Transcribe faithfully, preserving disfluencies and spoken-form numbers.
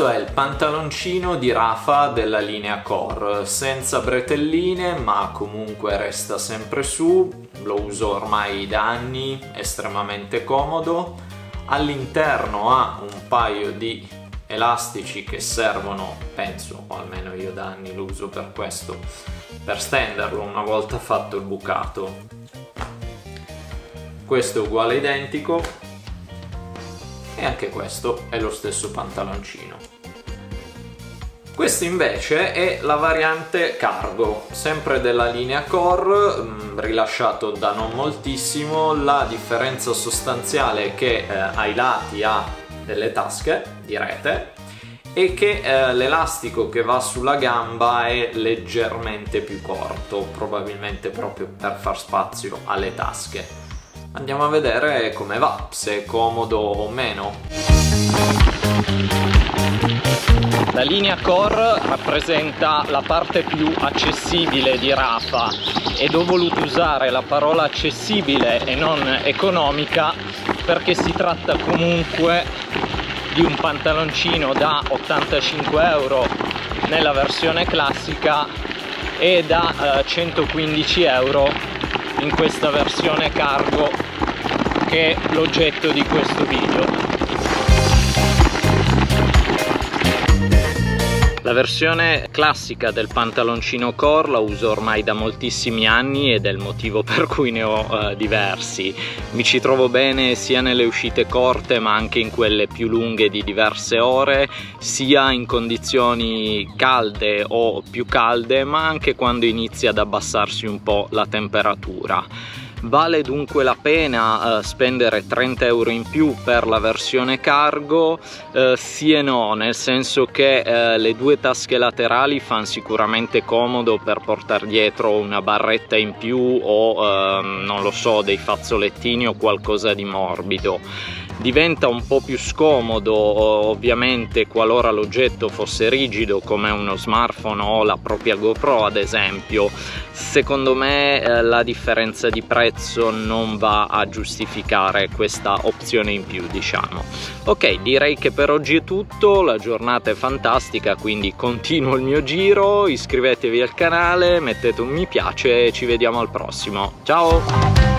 Questo è il pantaloncino di Rapha della linea Core, senza bretelline ma comunque resta sempre su, lo uso ormai da anni, estremamente comodo. All'interno ha un paio di elastici che servono, penso, o almeno io da anni lo uso per questo, per stenderlo una volta fatto il bucato. Questo è uguale identico. E anche questo è lo stesso pantaloncino. Questo invece è la variante cargo, sempre della linea Core, rilasciato da non moltissimo. La differenza sostanziale è che eh, ai lati ha delle tasche di rete e che eh, l'elastico che va sulla gamba è leggermente più corto, probabilmente proprio per far spazio alle tasche. Andiamo a vedere come va, se è comodo o meno. La linea Core rappresenta la parte più accessibile di Rapha ed ho voluto usare la parola accessibile e non economica perché si tratta comunque di un pantaloncino da ottantacinque euro nella versione classica e da centoquindici euro in questa versione cargo, che è l'oggetto di questo video. La versione classica del pantaloncino Core la uso ormai da moltissimi anni ed è il motivo per cui ne ho eh, diversi. Mi ci trovo bene sia nelle uscite corte ma anche in quelle più lunghe di diverse ore, sia in condizioni calde o più calde, ma anche quando inizia ad abbassarsi un po' la temperatura. Vale dunque la pena eh, spendere trenta euro in più per la versione cargo? Eh, sì e no, nel senso che eh, le due tasche laterali fanno sicuramente comodo per portare dietro una barretta in più o eh, non lo so, dei fazzolettini o qualcosa di morbido. Diventa un po' più scomodo ovviamente qualora l'oggetto fosse rigido, come uno smartphone o la propria GoPro ad esempio. Secondo me eh, la differenza di prezzo non va a giustificare questa opzione in più, diciamo. Ok, direi che per oggi è tutto, la giornata è fantastica, quindi continuo il mio giro, iscrivetevi al canale, mettete un mi piace e ci vediamo al prossimo. Ciao!